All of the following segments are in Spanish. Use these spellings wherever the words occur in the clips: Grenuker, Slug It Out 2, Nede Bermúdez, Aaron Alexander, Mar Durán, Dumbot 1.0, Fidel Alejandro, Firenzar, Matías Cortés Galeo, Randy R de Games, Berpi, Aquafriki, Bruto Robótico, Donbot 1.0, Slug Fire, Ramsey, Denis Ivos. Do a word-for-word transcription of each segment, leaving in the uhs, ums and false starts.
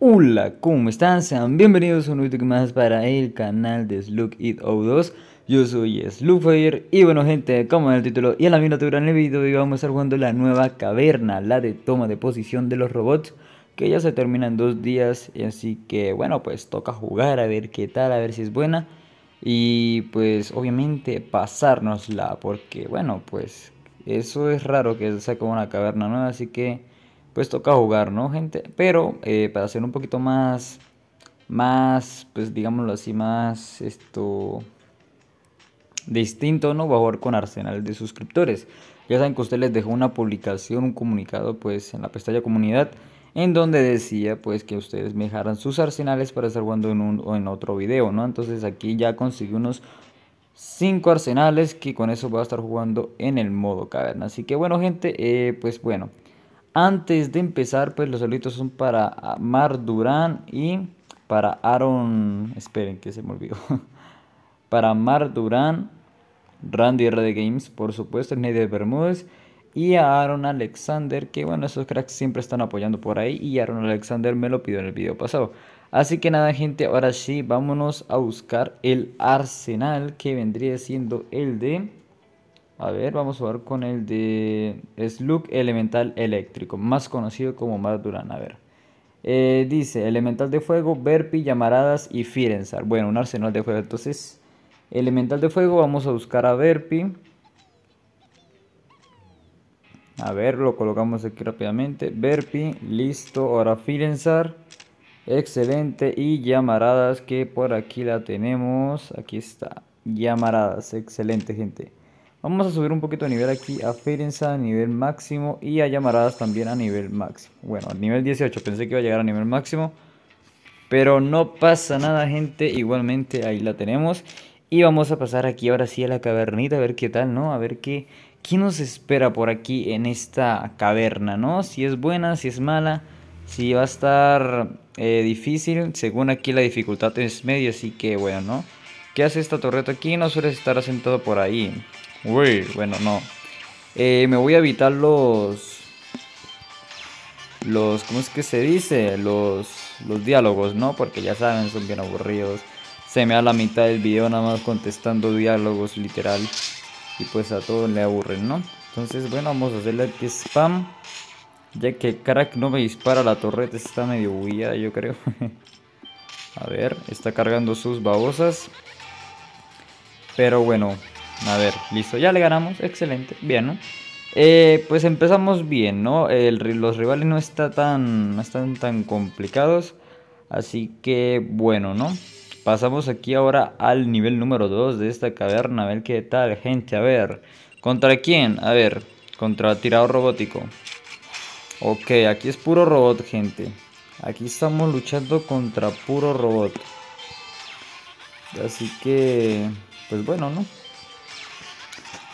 Hola, ¿cómo están? Sean bienvenidos a un vídeo más para el canal de Slug It Out dos. Yo soy Slug Fire y bueno gente, como en el título y en la miniatura en el vídeo, hoy vamos a estar jugando la nueva caverna, la de toma de posición de los robots, que ya se termina en dos días, así que bueno, pues toca jugar a ver qué tal, a ver si es buena. Y pues obviamente pasárnosla, porque bueno, pues eso es raro que se saque una caverna nueva, así que pues toca jugar, ¿no, gente? Pero eh, para hacer un poquito más, más, pues digámoslo así, más esto distinto, ¿no? Va a jugar con Arsenal de suscriptores. Ya saben que usted les dejó una publicación, un comunicado, pues en la pestaña comunidad, en donde decía, pues, que ustedes me dejaran sus arsenales para estar jugando en un o en otro video, ¿no? Entonces aquí ya conseguí unos cinco arsenales que con eso va a estar jugando en el modo caverna. Así que bueno, gente, eh, pues bueno. Antes de empezar, pues los saluditos son para Mar Durán y para Aaron... Esperen que se me olvidó. Para Mar Durán, Randy R de Games, por supuesto, Nede Bermúdez. Y a Aaron Alexander, que bueno, esos cracks siempre están apoyando por ahí. Y Aaron Alexander me lo pidió en el video pasado. Así que nada gente, ahora sí, vámonos a buscar el arsenal que vendría siendo el de... A ver, vamos a jugar con el de Slug Elemental Eléctrico, más conocido como Mar Durán. A ver, eh, dice Elemental de Fuego, Berpi, Llamaradas y Firenzar. Bueno, un arsenal de fuego. Entonces, Elemental de Fuego, vamos a buscar a Berpi. A ver, lo colocamos aquí rápidamente. Berpi, listo. Ahora Firenzar, excelente. Y Llamaradas, que por aquí la tenemos. Aquí está, Llamaradas, excelente gente. Vamos a subir un poquito de nivel aquí a Firenza a nivel máximo y a Llamaradas también a nivel máximo. Bueno, a nivel dieciocho, pensé que iba a llegar a nivel máximo, pero no pasa nada gente, igualmente ahí la tenemos. Y vamos a pasar aquí ahora sí a la cavernita a ver qué tal, ¿no? A ver qué, qué nos espera por aquí en esta caverna, ¿no? Si es buena, si es mala, si va a estar eh, difícil, según aquí la dificultad es medio, así que bueno, ¿no? ¿Qué hace esta torreta aquí? No suele estar asentado por ahí. Uy, bueno, no. Eh, me voy a evitar los... Los... ¿Cómo es que se dice? Los... Los diálogos, ¿no? Porque ya saben, son bien aburridos. Se me da la mitad del video nada más contestando diálogos, literal. Y pues a todos le aburren, ¿no? Entonces, bueno, vamos a hacerle aquí spam. Ya que crack no me dispara la torreta, está medio bugueada, yo creo. A ver, está cargando sus babosas. Pero bueno... A ver, listo, ya le ganamos, excelente, bien, ¿no? Eh, pues empezamos bien, ¿no? El, los rivales no, está tan, no están tan complicados, así que bueno, ¿no? Pasamos aquí ahora al nivel número dos de esta caverna, a ver qué tal, gente, a ver. ¿Contra quién? A ver, contra tirador robótico. Ok, aquí es puro robot, gente. Aquí estamos luchando contra puro robot. Así que, pues bueno, ¿no?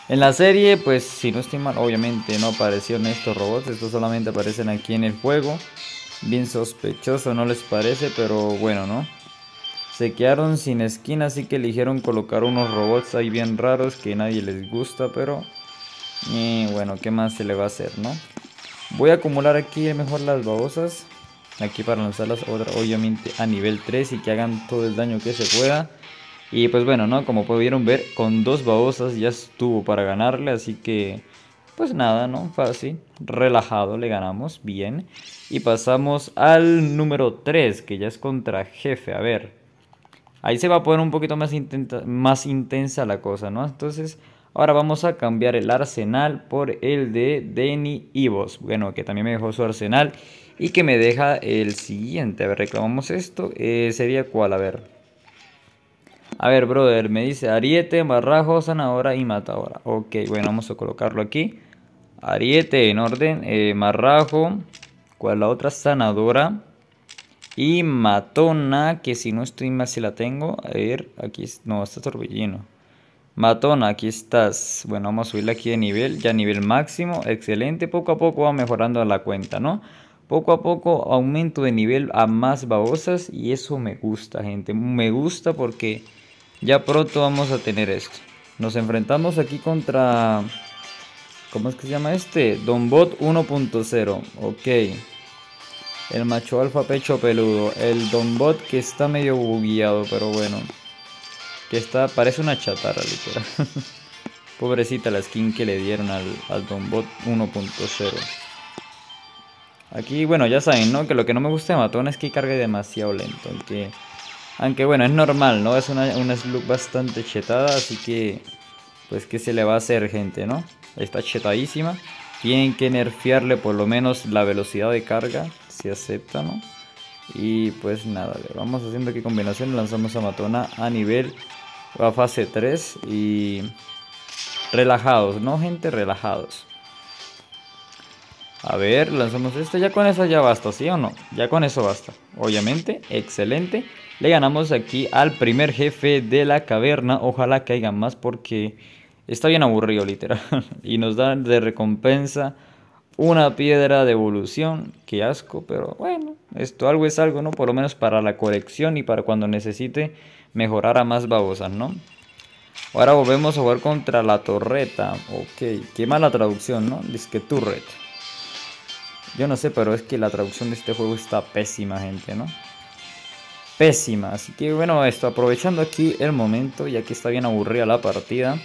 En la serie, pues si no estoy mal, obviamente no aparecieron estos robots, estos solamente aparecen aquí en el juego. Bien sospechoso, ¿no les parece? Pero bueno, ¿no? Se quedaron sin skin, así que eligieron colocar unos robots ahí bien raros que nadie les gusta, pero... Y bueno, ¿qué más se le va a hacer, no? Voy a acumular aquí mejor las babosas, aquí para lanzarlas obviamente a nivel tres y que hagan todo el daño que se pueda. Y pues bueno, ¿no? Como pudieron ver, con dos babosas ya estuvo para ganarle, así que... Pues nada, ¿no? Fácil, relajado, le ganamos, bien. Y pasamos al número tres, que ya es contra jefe, a ver. Ahí se va a poner un poquito más, intenta, más intensa la cosa, ¿no? Entonces, ahora vamos a cambiar el arsenal por el de Denis Ivos. Bueno, que también me dejó su arsenal y que me deja el siguiente. A ver, reclamamos esto. Eh, ¿Sería cuál? A ver... A ver, brother, me dice ariete, barrajo, zanahora y matadora. Ok, bueno, vamos a colocarlo aquí. Ariete en orden, eh, marrajo, cuál la otra, zanadora y matona, que si no estoy mal si la tengo. A ver, aquí, no, está torbellino. Matona, aquí estás. Bueno, vamos a subirla aquí de nivel, ya nivel máximo, excelente. Poco a poco va mejorando la cuenta, ¿no? Poco a poco aumento de nivel a más babosas y eso me gusta, gente. Me gusta porque... Ya pronto vamos a tener esto. Nos enfrentamos aquí contra... ¿Cómo es que se llama este? Donbot uno punto cero. Ok. El macho alfa pecho peludo. El Donbot que está medio bugueado, pero bueno. Que está, parece una chatarra, literal. Pobrecita la skin que le dieron al, al Dumbot uno punto cero. Aquí, bueno, ya saben, ¿no? Que lo que no me gusta de Matón es que cargue demasiado lento. Aunque, aunque bueno, es normal, ¿no? Es una, una slug bastante chetada, así que... pues qué se le va a hacer, gente, ¿no? Está chetadísima. Tienen que nerfearle por lo menos la velocidad de carga, si acepta, ¿no? Y pues nada, le vamos haciendo aquí combinación. Lanzamos a Matona a nivel, a fase tres y relajados, ¿no, gente? Relajados. A ver, lanzamos este. Ya con eso ya basta, ¿sí o no? Ya con eso basta. Obviamente, excelente. Le ganamos aquí al primer jefe de la caverna. Ojalá caigan más porque está bien aburrido, literal. Y nos dan de recompensa una piedra de evolución, qué asco, pero bueno, esto algo es algo, ¿no? Por lo menos para la colección y para cuando necesite mejorar a más babosas, ¿no? Ahora volvemos a jugar contra la torreta, ok, qué mala traducción, ¿no? Dice que turret. Yo no sé, pero es que la traducción de este juego está pésima, gente, ¿no? Pésima, así que bueno, esto, aprovechando aquí el momento, ya que está bien aburrida la partida.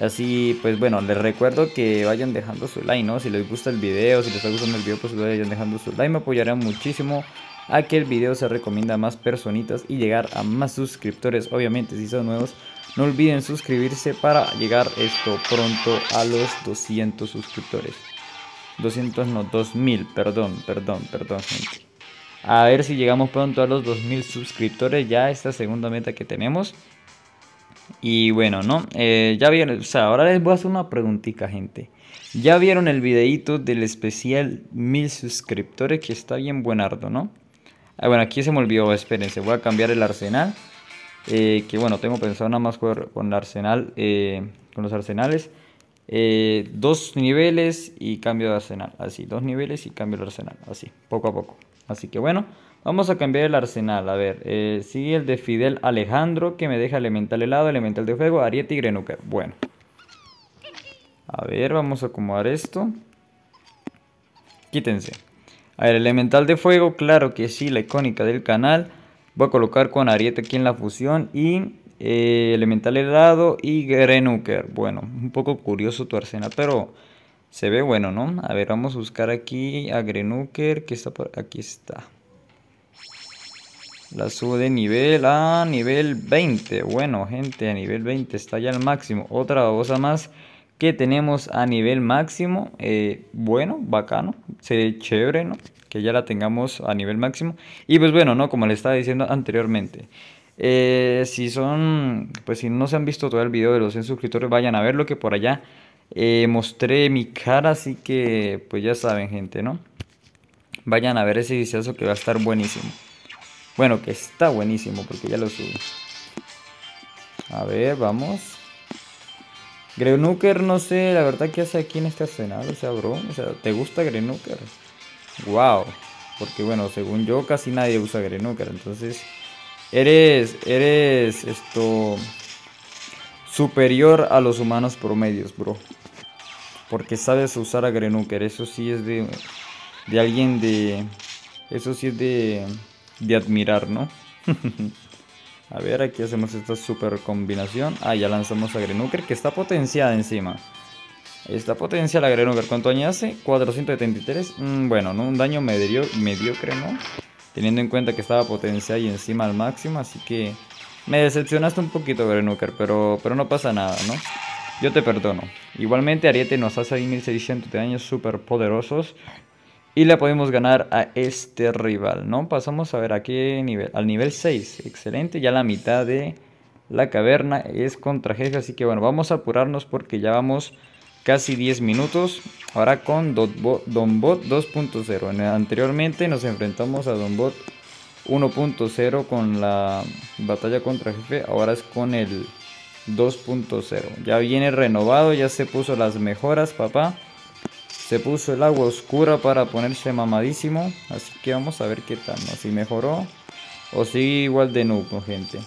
Así, pues bueno, les recuerdo que vayan dejando su like, ¿no? Si les gusta el video, si les está gustando el video, pues vayan dejando su like. Me apoyarán muchísimo a que el video se recomienda a más personitas y llegar a más suscriptores. Obviamente, si son nuevos, no olviden suscribirse para llegar esto pronto a los doscientos suscriptores. doscientos no, dos mil, perdón, perdón, perdón, gente. A ver si llegamos pronto a los dos mil suscriptores, ya esta segunda meta que tenemos. Y bueno, ¿no? Eh, ya vieron, o sea, ahora les voy a hacer una preguntita, gente. Ya vieron el videito del especial mil suscriptores que está bien buenardo, ¿no? Ah, bueno, aquí se me olvidó, espérense, voy a cambiar el arsenal. Eh, que bueno, tengo pensado nada más jugar con el arsenal, eh, con los arsenales. Eh, dos niveles y cambio de arsenal, así, dos niveles y cambio de arsenal, así, poco a poco. Así que bueno, vamos a cambiar el arsenal, a ver, eh, sigue el de Fidel Alejandro, que me deja elemental helado, elemental de fuego, ariete y grenuker, bueno. A ver, vamos a acomodar esto. Quítense. A ver, elemental de fuego, claro que sí, la icónica del canal. Voy a colocar con ariete aquí en la fusión y eh, elemental helado y grenuker. Bueno, un poco curioso tu arsenal, pero... se ve bueno, ¿no? A ver, vamos a buscar aquí a Grenuker, que está por aquí está. La subo de nivel a nivel veinte. Bueno, gente, a nivel veinte está ya al máximo. Otra babosa más que tenemos a nivel máximo. Eh, bueno, bacano. Se ve chévere, ¿no? Que ya la tengamos a nivel máximo. Y pues bueno, ¿no? Como les estaba diciendo anteriormente. Eh, si son... pues si no se han visto todo el video de los cien suscriptores, vayan a verlo que por allá... Eh, mostré mi cara, así que pues ya saben, gente, ¿no? Vayan a ver ese viciazo que va a estar buenísimo. Bueno, que está buenísimo porque ya lo subí. A ver, vamos. Grenuker, no sé, la verdad que hace aquí en este arsenal, o sea, bro, o sea, ¿te gusta Grenuker? Wow, porque bueno, según yo casi nadie usa Grenuker, entonces eres, eres esto... superior a los humanos promedios, bro. Porque sabes usar a Grenuker. Eso sí es de, de alguien de... eso sí es de, de admirar, ¿no? A ver, aquí hacemos esta super combinación. Ah, ya lanzamos a Grenuker, que está potenciada encima. Está potenciada la Grenuker. ¿Cuánto daño hace? cuatrocientos setenta y tres. Mm, bueno, ¿no? Un daño medio, mediocre, ¿no? Teniendo en cuenta que estaba potenciada y encima al máximo. Así que... me decepcionaste un poquito, Grenuker, pero, pero no pasa nada, ¿no? Yo te perdono. Igualmente, ariete nos hace ahí mil seiscientos de daños súper poderosos. Y le podemos ganar a este rival, ¿no? Pasamos a ver a qué nivel. Al nivel seis. Excelente. Ya la mitad de la caverna es contra jefe. Así que, bueno, vamos a apurarnos porque ya vamos casi diez minutos. Ahora con Donbot dos punto cero. Anteriormente nos enfrentamos a Donbot uno punto cero con la batalla contra jefe, ahora es con el dos punto cero. Ya viene renovado, ya se puso las mejoras, papá. Se puso el agua oscura para ponerse mamadísimo. Así que vamos a ver qué tal, ¿no? Si mejoró o sigue igual de nuevo, gente.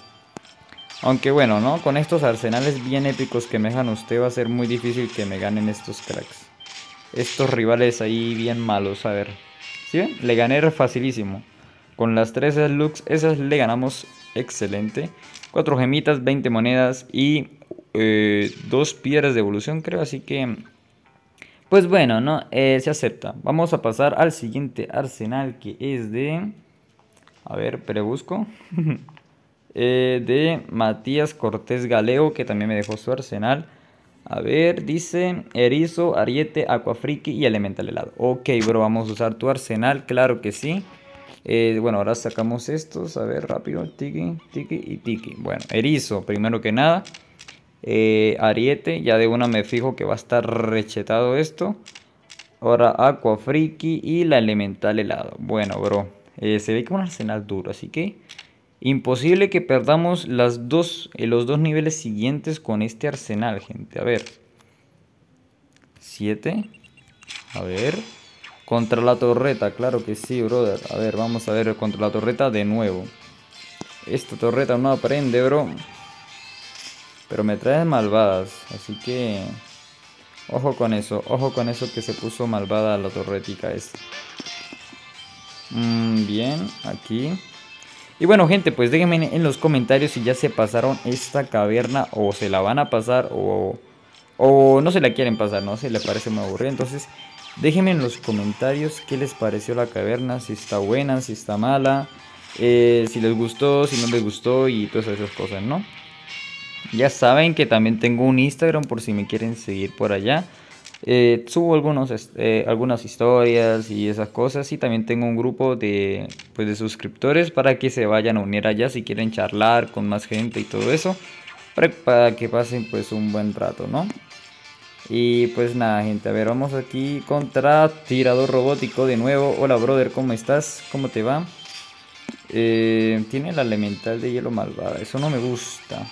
Aunque bueno, ¿no? Con estos arsenales bien épicos que me dejan usted va a ser muy difícil que me ganen estos cracks. Estos rivales ahí bien malos, a ver. ¿Sí ven? Le gané facilísimo. Con las tres slugs esas le ganamos excelente. Cuatro gemitas, veinte monedas y eh, dos piedras de evolución, creo. Así que, pues bueno, no eh, se acepta. Vamos a pasar al siguiente arsenal, que es de... A ver, pero busco. eh, de Matías Cortés Galeo, que también me dejó su arsenal. A ver, dice erizo, ariete, acuafriki y elemental helado. Ok, bro, vamos a usar tu arsenal, claro que sí. Eh, bueno, ahora sacamos estos, a ver, rápido, tiki, tiki y tiki. Bueno, erizo, primero que nada. Eh, ariete, ya de una me fijo que va a estar rechetado esto. Ahora acuafriki y la elemental helado. Bueno, bro, eh, se ve como un arsenal duro, así que imposible que perdamos las dos, eh, los dos niveles siguientes con este arsenal, gente. A ver, siete. A ver, contra la torreta, claro que sí, brother. A ver, vamos a ver contra la torreta de nuevo. Esta torreta no aprende, bro. Pero me trae malvadas, así que ojo con eso, ojo con eso que se puso malvada la torretica esa. Mm, bien, aquí. Y bueno, gente, pues déjenme en los comentarios si ya se pasaron esta caverna o se la van a pasar o, o no se la quieren pasar, no se les parece muy aburrida. Entonces, déjenme en los comentarios qué les pareció la caverna, si está buena, si está mala, eh, si les gustó, si no les gustó y todas esas cosas, ¿no? Ya saben que también tengo un Instagram por si me quieren seguir por allá. Eh, subo algunos, eh, algunas historias y esas cosas, y también tengo un grupo de, pues, de suscriptores para que se vayan a unir allá si quieren charlar con más gente y todo eso, para, para que pasen pues un buen rato, ¿no? Y pues nada, gente, a ver, vamos aquí contra Tirador Robótico de nuevo. Hola, brother, ¿cómo estás? ¿Cómo te va? Eh, tiene la elemental de hielo malvada, eso no me gusta.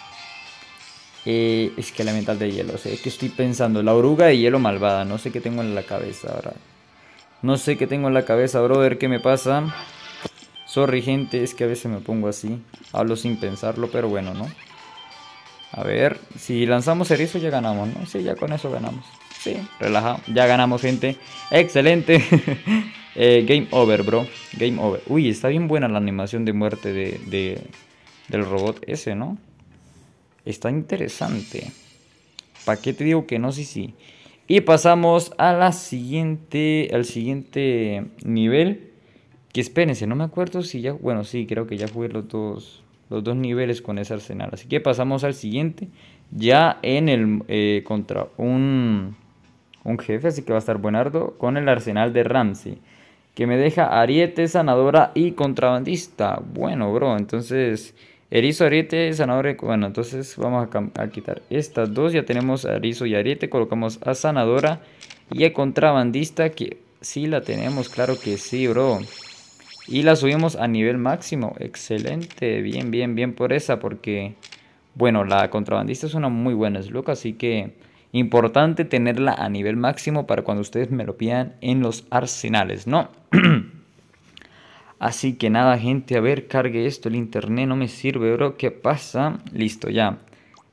Eh, es que elemental de hielo, o sea, es que estoy pensando, la oruga de hielo malvada, no sé qué tengo en la cabeza ahora. No sé qué tengo en la cabeza, brother, ¿qué me pasa? Sorry, gente, es que a veces me pongo así, hablo sin pensarlo, pero bueno, ¿no? A ver, si lanzamos erizo ya ganamos, ¿no? Sí, ya con eso ganamos. Sí, relajado, ya ganamos, gente. Excelente. eh, Game over, bro, game over. Uy, está bien buena la animación de muerte de, de, del robot ese, ¿no? Está interesante. ¿Para qué te digo que no? Sí, sí. Y pasamos a la siguiente, al siguiente nivel. Que espérense, no me acuerdo si ya... Bueno, sí, creo que ya jugué los dos, los dos niveles con ese arsenal. Así que pasamos al siguiente. Ya en el... Eh, contra un, un jefe, así que va a estar buenardo. Con el arsenal de Ramsey, que me deja ariete, sanadora y contrabandista. Bueno, bro, entonces... Erizo, ariete, sanadora. Bueno, entonces vamos a, a quitar estas dos. Ya tenemos erizo y ariete. Colocamos a sanadora y a contrabandista, que sí la tenemos, claro que sí, bro. Y la subimos a nivel máximo. Excelente, bien, bien, bien por esa. Porque, bueno, la contrabandista es una muy buena slug. Así que importante tenerla a nivel máximo para cuando ustedes me lo pidan en los arsenales, ¿no? Así que nada, gente, a ver, cargue esto, el internet no me sirve, bro, ¿qué pasa? Listo, ya.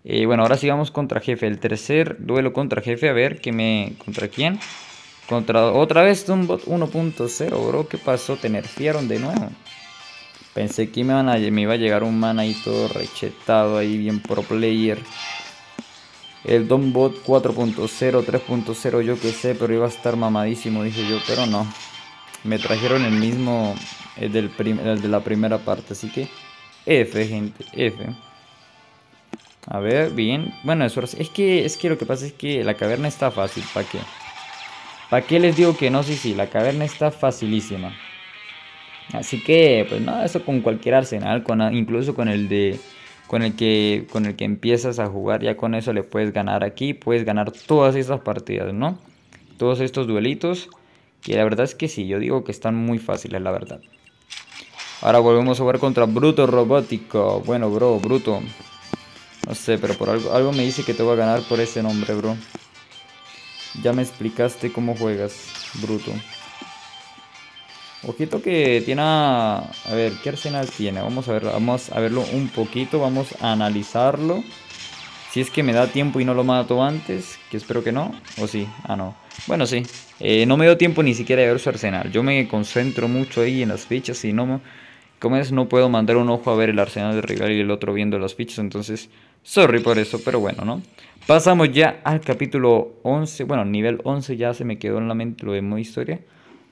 Eh, bueno, ahora sí vamos contra jefe, el tercer duelo contra jefe, a ver, ¿qué me... ¿contra quién? Contra otra vez Dumbot uno punto cero, bro, ¿qué pasó? Te nerfearon de nuevo. Pensé que me, van a... me iba a llegar un man ahí todo rechetado, ahí bien pro player. El Donbot cuatro punto cero, tres punto cero, yo qué sé, pero iba a estar mamadísimo, dije yo, pero no. Me trajeron el mismo... El, del prim el de la primera parte, así que F, gente, F. A ver, bien. Bueno, eso es que, es que lo que pasa es que la caverna está fácil, ¿para qué? ¿Para qué les digo que no? Sí, sí, la caverna está facilísima. Así que, pues nada, no, eso con cualquier arsenal, con, incluso con el de con el que con el que empiezas a jugar, ya con eso le puedes ganar aquí, puedes ganar todas estas partidas, ¿no? Todos estos duelitos, que la verdad es que sí, yo digo que están muy fáciles, la verdad. Ahora volvemos a jugar contra Bruto Robótico. Bueno, bro, Bruto. No sé, pero por algo, algo me dice que te voy a ganar por ese nombre, bro. Ya me explicaste cómo juegas, Bruto. Ojito que tiene... A ver, ¿qué arsenal tiene? Vamos a ver, vamos a verlo un poquito. Vamos a analizarlo. Si Si es que me da tiempo y no lo mato antes, que espero que no, o sí, ah no, bueno sí, eh, no me dio tiempo ni siquiera de ver su arsenal. Yo me concentro mucho ahí en las fichas y no, como es, no puedo mandar un ojo a ver el arsenal del rival y el otro viendo las fichas, entonces, sorry por eso, pero bueno, ¿no? Pasamos ya al capítulo once, bueno, nivel once ya se me quedó en la mente lo de modo historia,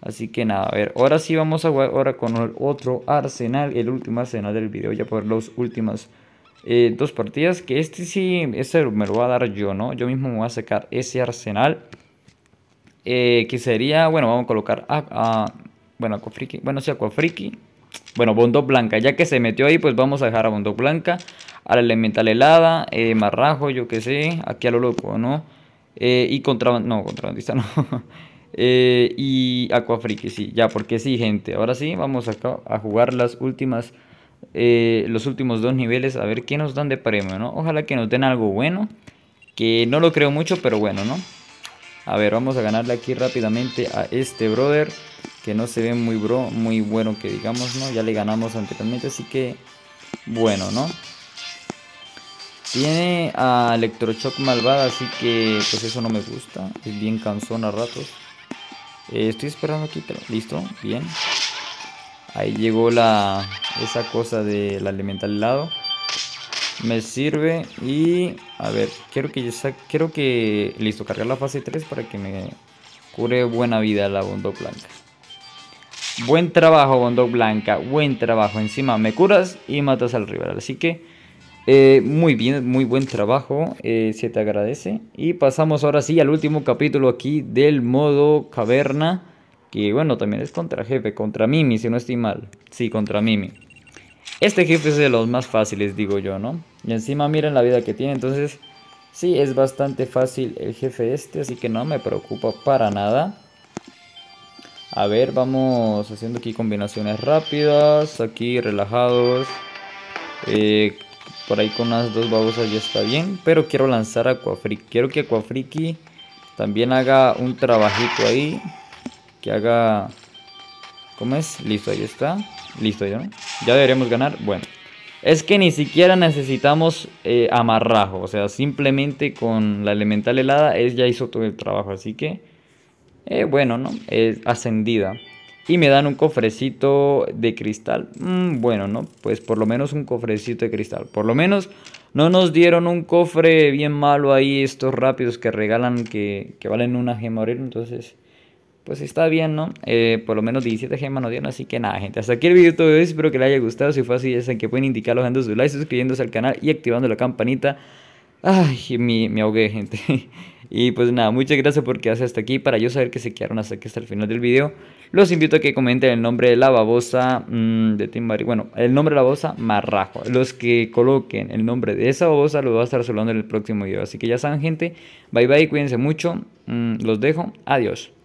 así que nada, a ver, ahora sí vamos a jugar ahora con el otro arsenal, el último arsenal del video, ya por las últimas Eh, dos partidas, que este sí, este me lo voy a dar yo, ¿no? Yo mismo me voy a sacar ese arsenal, eh, que sería, bueno, vamos a colocar a, a bueno, Aquafriki, bueno, sí, Aquafriki, bueno, Bondot Blanca, ya que se metió ahí, pues vamos a dejar a Bondot Blanca, a la Elemental Helada, eh, Marrajo, yo que sé, aquí a lo loco, ¿no? Eh, y contraband, no, contrabandista no, eh, y Aquafriki, sí, ya, porque sí, gente, ahora sí, vamos acá a jugar las últimas Eh, los últimos dos niveles, a ver qué nos dan de premio, ¿no? Ojalá que nos den algo bueno, que no lo creo mucho, pero bueno, ¿no? A ver, vamos a ganarle aquí rápidamente a este brother, que no se ve muy bro, muy bueno que digamos, ¿no? Ya le ganamos anteriormente, así que bueno, ¿no? Tiene a Electroshock malvada, así que pues eso no me gusta, es bien cansón a ratos. eh, Estoy esperando aquí, pero listo, bien. Ahí llegó la esa cosa de la elemental helado. Me sirve. Y a ver, quiero que yo saque, quiero que listo, cargar la fase tres para que me cure buena vida la Bondot Blanca. Buen trabajo, Bondot Blanca, buen trabajo. Encima me curas y matas al rival. Así que eh, muy bien, muy buen trabajo, eh, se te agradece. Y pasamos ahora sí al último capítulo aquí del modo caverna. Y bueno, también es contra jefe, contra Mimi, si no estoy mal. Sí, contra Mimi. Este jefe es de los más fáciles, digo yo, ¿no? Y encima miren la vida que tiene, entonces sí, es bastante fácil el jefe este, así que no me preocupa para nada. A ver, vamos haciendo aquí combinaciones rápidas, aquí relajados. Eh, por ahí con las dos babosas ya está bien, pero quiero lanzar a Aquafriki. Quiero que Aquafriki también haga un trabajito ahí. Que haga... ¿Cómo es? Listo, ahí está. Listo, ya, ¿no? Ya deberíamos ganar. Bueno, es que ni siquiera necesitamos eh, amarrajo. O sea, simplemente con la elemental helada él ya hizo todo el trabajo. Así que, eh, bueno, ¿no? Es ascendida. Y me dan un cofrecito de cristal. Mm, bueno, ¿no? Pues por lo menos un cofrecito de cristal. Por lo menos no nos dieron un cofre bien malo ahí. Estos rápidos que regalan que, que valen una gema oril. Entonces... pues está bien, ¿no? Eh, por lo menos diecisiete gemas nos dieron, así que nada, gente. Hasta aquí el video de hoy, espero que les haya gustado. Si fue así, ya saben que pueden indicarlo dejando su like, suscribiéndose al canal y activando la campanita. Ay, me, me ahogué, gente. Y pues nada, muchas gracias por quedarse hasta aquí. Para yo saber que se quedaron hasta aquí, hasta el final del video. Los invito a que comenten el nombre de la babosa mmm, de Tim Mari. Bueno, el nombre de la babosa, Marrajo. Los que coloquen el nombre de esa babosa los voy a estar saludando en el próximo video. Así que ya saben, gente. Bye, bye, cuídense mucho. Mm, los dejo. Adiós.